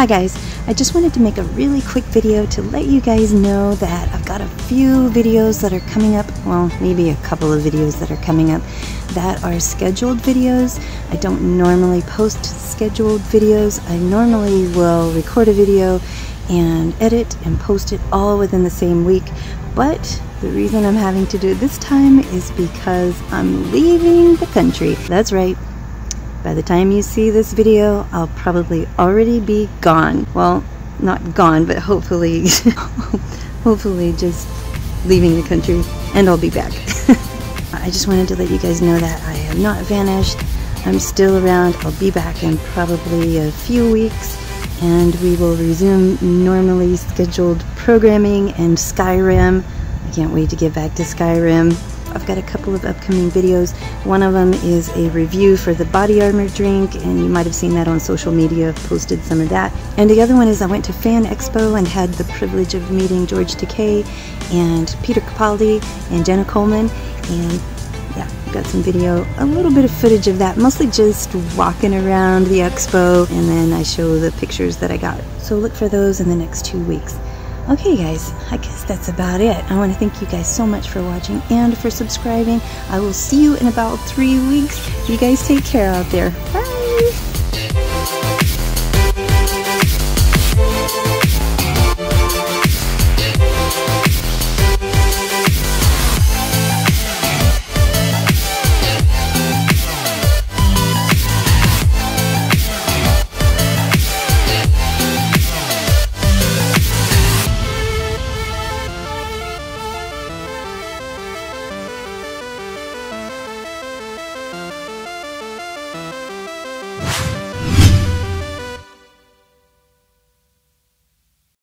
Hi guys, I just wanted to make a really quick video to let you guys know that I've got a few videos that are coming up, well maybe a couple of videos that are coming up that are scheduled videos. I don't normally post scheduled videos. I normally will record a video and edit and post it all within the same week, but the reason I'm having to do it this time is because I'm leaving the country. That's right. By the time you see this video, I'll probably already be gone. Well, not gone, but hopefully, just leaving the country, and I'll be back. I just wanted to let you guys know that I have not vanished. I'm still around. I'll be back in probably a few weeks, and we will resume normally scheduled programming and Skyrim. I can't wait to get back to Skyrim. I've got a couple of upcoming videos. One of them is a review for the Body Armor drink, and you might have seen that on social media. I've posted some of that. And the other one is I went to Fan Expo and had the privilege of meeting George Takei and Peter Capaldi and Jenna Coleman, and yeah, got some video, a little bit of footage of that, mostly just walking around the expo, and then I show the pictures that I got. So look for those in the next 2 weeks. Okay guys, I guess that's about it. I want to thank you guys so much for watching and for subscribing. I will see you in about 3 weeks. You guys take care out there. Bye!